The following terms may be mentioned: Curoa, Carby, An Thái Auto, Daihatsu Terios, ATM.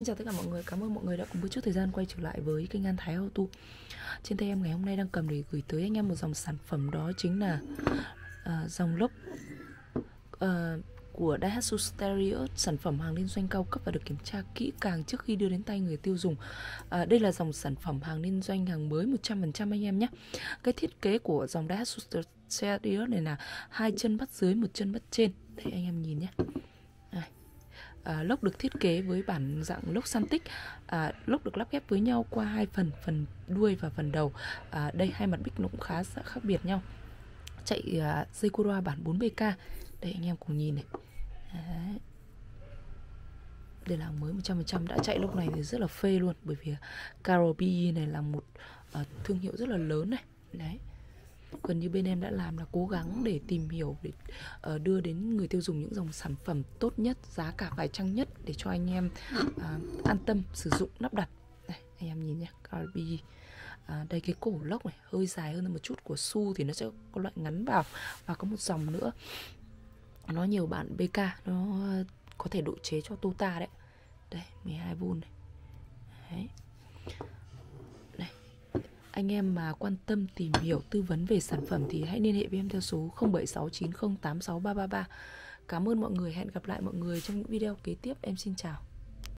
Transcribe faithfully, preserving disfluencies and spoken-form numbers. Xin chào tất cả mọi người, cảm ơn mọi người đã cùng một chút thời gian quay trở lại với kênh An Thái Auto. Trên tay em ngày hôm nay đang cầm để gửi tới anh em một dòng sản phẩm, đó chính là uh, dòng lốc uh, của Daihatsu Terios, sản phẩm hàng liên doanh cao cấp và được kiểm tra kỹ càng trước khi đưa đến tay người tiêu dùng. À, đây là dòng sản phẩm hàng liên doanh, hàng mới một trăm phần trăm anh em nhé. Cái thiết kế của dòng Daihatsu Terios này là hai chân bắt dưới, một chân bắt trên. Đây anh em nhìn nhé. À, lốc được thiết kế với bản dạng lốc san tích, à, lốc được lắp ghép với nhau qua hai phần, phần đuôi và phần đầu. À, đây hai mặt bích nó cũng khá khác biệt nhau. Chạy à, dây Curoa bản bốn bê ca. Đây anh em cùng nhìn này. Đấy. Đây là hàng mới một trăm phần trăm, đã chạy lốc này thì rất là phê luôn, bởi vì Carby này là một à, thương hiệu rất là lớn này. Đấy. Gần như bên em đã làm là cố gắng để tìm hiểu, để uh, đưa đến người tiêu dùng những dòng sản phẩm tốt nhất, giá cả phải chăng nhất để cho anh em uh, an tâm sử dụng lắp đặt. Đây, anh em nhìn nhé, Carby. À, đây cái cổ lốc này hơi dài hơn một chút, của Su thì nó sẽ có loại ngắn vào, và có một dòng nữa nó nhiều bản bê ca, nó có thể độ chế cho Tota đấy. Đây mười hai vôn này. Đấy. Anh em mà quan tâm tìm hiểu tư vấn về sản phẩm thì hãy liên hệ với em theo số không bảy sáu chín không tám sáu ba ba ba. Cảm ơn mọi người, hẹn gặp lại mọi người trong những video kế tiếp. Em xin chào.